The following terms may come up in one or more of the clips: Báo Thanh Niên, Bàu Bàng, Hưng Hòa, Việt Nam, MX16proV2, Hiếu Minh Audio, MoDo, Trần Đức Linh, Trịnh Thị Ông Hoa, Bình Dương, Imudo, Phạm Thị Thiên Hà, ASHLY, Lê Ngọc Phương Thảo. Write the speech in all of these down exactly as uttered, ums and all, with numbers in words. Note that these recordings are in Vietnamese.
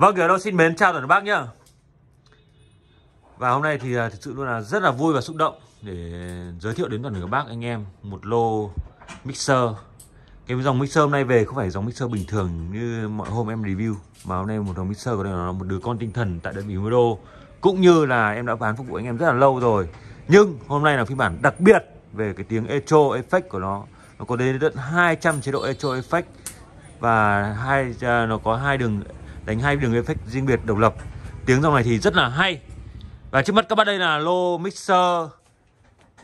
Vâng, Hiếu xin mến chào toàn bác nhá. Và hôm nay thì thực sự luôn là rất là vui và xúc động để giới thiệu đến toàn thể các bác anh em một lô mixer. Cái dòng mixer hôm nay về không phải dòng mixer bình thường như mọi hôm em review, mà hôm nay một dòng mixer có thể là một đứa con tinh thần tại đơn vị MoDo, cũng như là em đã bán phục vụ anh em rất là lâu rồi. Nhưng hôm nay là phiên bản đặc biệt về cái tiếng echo effect của nó. Nó có đến tận hai trăm chế độ echo effect và hai nó có hai đường đánh hai đường effect riêng biệt độc lập. Tiếng dòng này thì rất là hay. Và trước mắt các bạn đây là lô mixer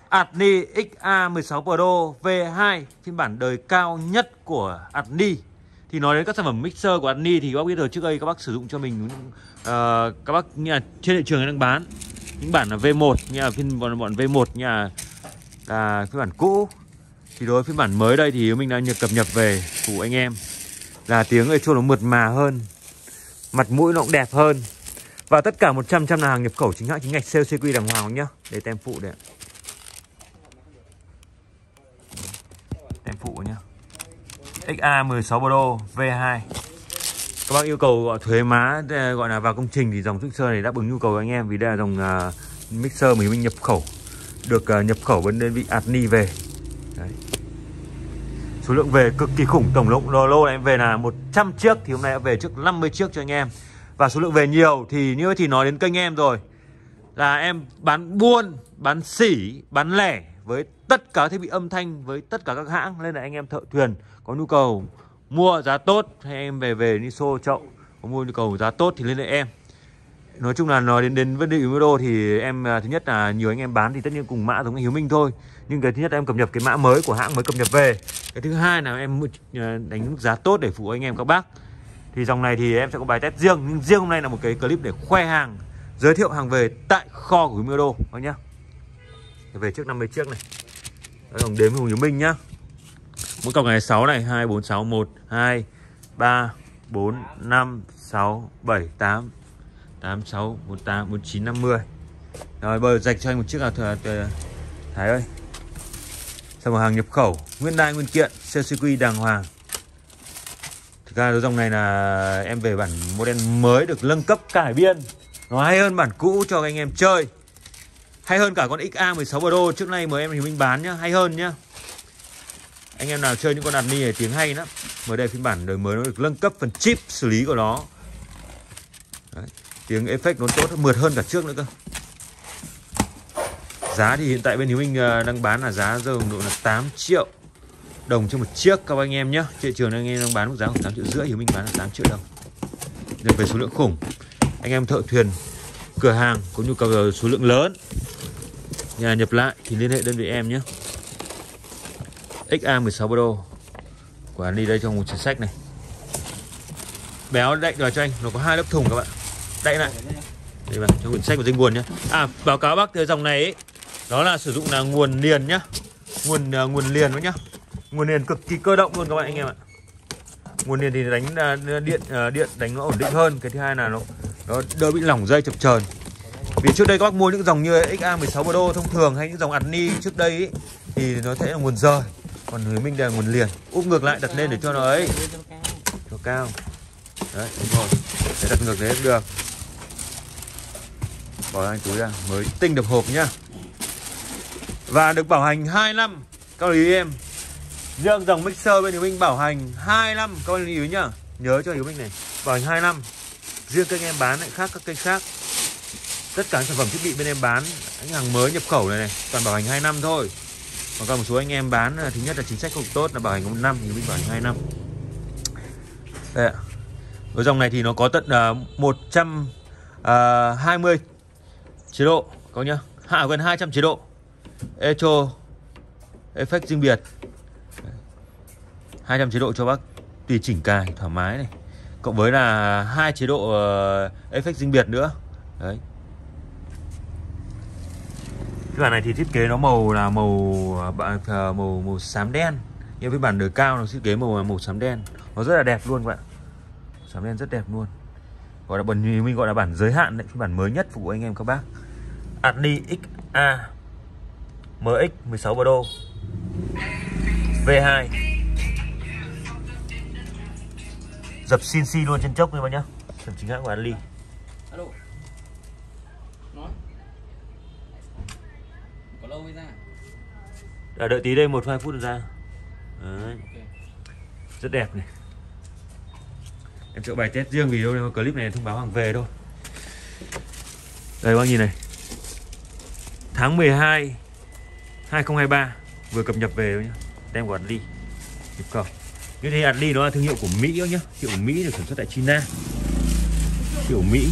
ASHLY ích a mười sáu Pro V hai, phiên bản đời cao nhất của ASHLY. Thì nói đến các sản phẩm mixer của ASHLY thì các bác biết rồi, trước đây các bác sử dụng cho mình uh, các bác nhà trên thị trường đang bán những bản là V một, nhà phiên bọn, bọn V một nhà là phiên bản cũ. Thì đối với phiên bản mới đây thì mình đã nhập cập nhật về của anh em là tiếng echo nó mượt mà hơn, mặt mũi nó cũng đẹp hơn. Và tất cả một trăm phần trăm là hàng nhập khẩu chính hãng, chính ngạch, xê ô xê quy đàng hoàng nhá. Để tem phụ đây ạ. Tem phụ nhá. ích a mười sáu Pro V hai. Các bác yêu cầu gọi thuế má, gọi là vào công trình thì dòng mixer này đáp ứng nhu cầu của anh em, vì đây là dòng uh, mixer mình, mình nhập khẩu, được uh, nhập khẩu bên đơn vị ASHLY về. Đấy. Số lượng về cực kỳ khủng, tổng lượng lô, lô này em về là một trăm chiếc thì hôm nay đã về trước năm mươi chiếc cho anh em. Và số lượng về nhiều thì như thì nói đến kênh em rồi, là em bán buôn, bán sỉ, bán lẻ với tất cả thiết bị âm thanh, với tất cả các hãng. Nên là anh em thợ thuyền có nhu cầu mua giá tốt hay em về về đi xô chậu có mua nhu cầu giá tốt thì liên hệ em. Nói chung là nói đến đến vấn đề Imudo thì em, thứ nhất là nhiều anh em bán thì tất nhiên cùng mã giống Hiếu Minh thôi, nhưng cái thứ nhất là em cập nhật cái mã mới của hãng mới cập nhật về. Cái thứ hai là em đánh giá tốt để phụ anh em các bác. Thì dòng này thì em sẽ có bài test riêng, nhưng riêng hôm nay là một cái clip để khoe hàng, giới thiệu hàng về tại kho của MoDo các nhá. Về trước năm mươi chiếc này. Đó, dòng đếm Hùng Hiếu Minh nhá. Mỗi cọc này sáu này, hai bốn sáu một hai ba bốn năm sáu bảy tám tám sáu bốn tám bốn chín năm mươi. Rồi bây giờ dành cho anh một chiếc là Thái ơi. Xong rồi hàng nhập khẩu, nguyên đai nguyên kiện, xê ô xê quy đàng hoàng. Thực ra dòng này là em về bản model mới được nâng cấp cải biên, nó hay hơn bản cũ cho anh em chơi, hay hơn cả con ích a mười sáu Pro trước nay mới em thì mình bán nhá, hay hơn nhá. Anh em nào chơi những con ASHLY này tiếng hay lắm. Mới đây phiên bản đời mới nó được nâng cấp phần chip xử lý của nó. Đấy, tiếng effect nó tốt, mượt hơn cả trước nữa cơ. Giá thì hiện tại bên Hiếu Minh đang bán là giá giờ độ là tám triệu đồng cho một chiếc các anh em nhé. Thị trường anh em đang bán một giá khoảng tám triệu rưỡi, Hiếu Minh bán là tám triệu đồng. Được về số lượng khủng. Anh em thợ thuyền, cửa hàng có nhu cầu số lượng lớn, nhà nhập lại thì liên hệ đơn vị em nhé. ích a mười sáu Pro của ASHLY đây trong một chiếc sách này. Béo đậy vào cho anh, nó có hai lớp thùng các bạn. Đậy lại. Đây bạn, cho quyển sách của dây nguồn nhé. À, báo cáo bác cái dòng này ấy, đó là sử dụng là nguồn liền nhá. Nguồn uh, nguồn liền đó nhá. Nguồn liền cực kỳ cơ động luôn các bạn anh em ạ. Nguồn liền thì đánh uh, điện uh, điện đánh nó ổn định hơn. Cái thứ hai là nó nó đỡ bị lỏng dây chập chờn. Vì trước đây các bác mua những dòng như ích a mười sáu Pro thông thường hay những dòng ASHLY trước đây ấy, thì nó sẽ là nguồn rời. Còn Hiếu Minh là nguồn liền. Úp ngược lại đặt lên để cho nó ấy cho cao. Đấy, đúng rồi. Để đặt ngược thế cũng được. Bỏ anh túi ra, mới tinh đập hộp nhá. Và được bảo hành hai năm. Các lý em, riêng dòng mixer bên Hiếu Minh bảo hành hai năm, các bạn lưu ý nhá. Nhớ cho Hiếu Minh này, bảo hành hai năm. Riêng các anh em bán lại khác các kênh khác. Tất cả sản phẩm thiết bị bên em bán, những hàng mới nhập khẩu này này, toàn bảo hành hai năm thôi. Còn còn một số anh em bán thứ nhất là chính sách không tốt là bảo hành một năm, Hiếu Minh bảo hành hai năm. Đây ạ. Với dòng này thì nó có tận uh, một trăm hai mươi chế độ các nhá. Hạ gần hai trăm chế độ. Echo effect riêng biệt. hai trăm chế độ cho bác tùy chỉnh cài thoải mái này. Cộng với là hai chế độ effect riêng biệt nữa. Đấy. Cái bản này thì thiết kế nó màu là màu màu màu, màu xám đen. Nhưng với bản đời cao nó thiết kế màu màu xám đen. Nó rất là đẹp luôn các bạn. Xám đen rất đẹp luôn. Gọi là bản như mình gọi là bản giới hạn đấy, bản mới nhất phục vụ anh em các bác. ASHLY ích a em ích mười sáu Pro V hai. Dập xê en xê luôn trên chốc các bạn nhá. Sản chính hãng của ASHLY. Alo. Nói. Có lâu mới ra. À, đợi tí đây một hai phút rồi ra. Đấy. Okay. Rất đẹp này. Em chữa bài test riêng vì đâu clip này thông báo hàng về thôi. Đây các bác nhìn này. tháng mười hai hai không hai ba vừa cập nhập về thôi nhá. Tem của ASHLY. Nhập khẩu. Như thế ASHLY nó là thương hiệu của Mỹ nhá. Hiệu của Mỹ được sản xuất tại China. Kiểu Mỹ.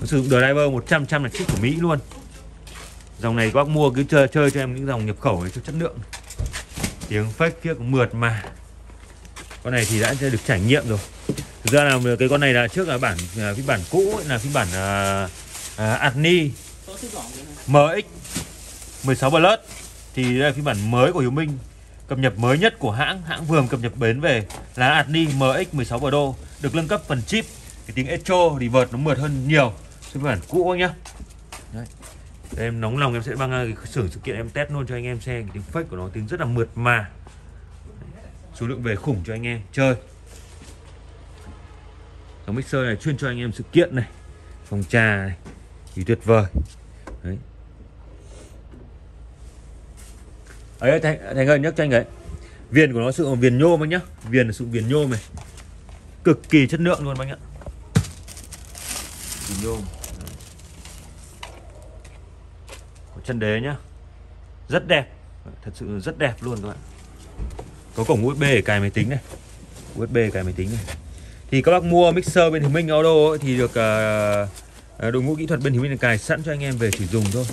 Nó sử dụng driver một trăm phần trăm là chip của Mỹ luôn. Dòng này các bác mua cứ chơi chơi cho em những dòng nhập khẩu ấy cho chất lượng. Tiếng fake kia cũng mượt mà. Con này thì đã được trải nghiệm rồi. Thực ra là cái con này là trước là bản là phiên bản cũ ấy, là phiên bản uh, uh, ASHLY M X mười sáu Plus thì đây là phiên bản mới của Hiếu Minh, cập nhật mới nhất của hãng. Hãng vừa cập nhật bến về là ASHLY M X mười sáu Pro, được nâng cấp phần chip. Cái tiếng echo thì vợt nó mượt hơn nhiều so với bản cũ anh nhá. Đấy. Để em nóng lòng em sẽ mang cái xưởng sự kiện em test luôn cho anh em xem. Cái tiếng fake của nó tiếng rất là mượt mà. Số lượng về khủng cho anh em chơi. Cái mixer này chuyên cho anh em sự kiện này, phòng trà này thì tuyệt vời. Đấy. Ấy Thành, Thành ơi nhắc cho anh ấy. Viền của nó sự viền nhôm anh nhá. Viền là sự viền nhôm này. Cực kỳ chất lượng luôn anh ạ. Nhôm. Có chân đế nhá. Rất đẹp. Thật sự rất đẹp luôn các bạn. Có cổng u ét bê để cài máy tính này. u ét bê cài máy tính này. Thì các bác mua mixer bên Hiếu Minh Audio ấy, thì được uh, đội ngũ kỹ thuật bên Hiếu Minh cài sẵn cho anh em về chỉ dùng thôi.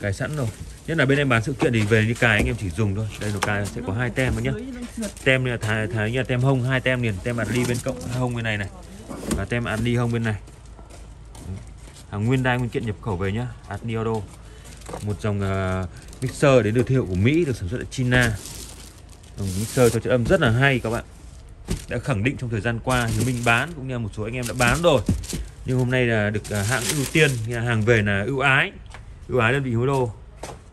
Cài sẵn rồi. Nhất là bên em bán sự kiện thì về đi cài anh em chỉ dùng thôi. Đây nó cài sẽ có hai tem nhá. Tem này là thái như là tem hông, hai tem liền, tem ASHLY bên cộng hông bên này này. Và tem ASHLY hông bên này. Hàng nguyên đai nguyên kiện nhập khẩu về nhá. ASHLY Audio. Một dòng uh, mixer đến được hiệu của Mỹ, được sản xuất tại China. Dòng mixer cho chất âm rất là hay các bạn. Đã khẳng định trong thời gian qua Hiếu Minh bán cũng như một số anh em đã bán rồi. Nhưng hôm nay là được uh, hãng ưu tiên, hàng về là ưu ái. Ưu ái đơn vị Imudo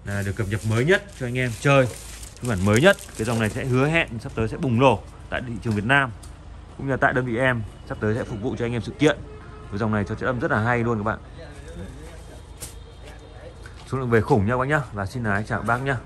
là được cập nhật mới nhất cho anh em chơi. Phiên bản mới nhất, cái dòng này sẽ hứa hẹn sắp tới sẽ bùng nổ tại thị trường Việt Nam cũng như tại đơn vị em, sắp tới sẽ phục vụ cho anh em sự kiện. Với dòng này cho chất âm rất là hay luôn các bạn. Số lượng về khủng nha các bác nhá. Và xin lái chào bác nhá.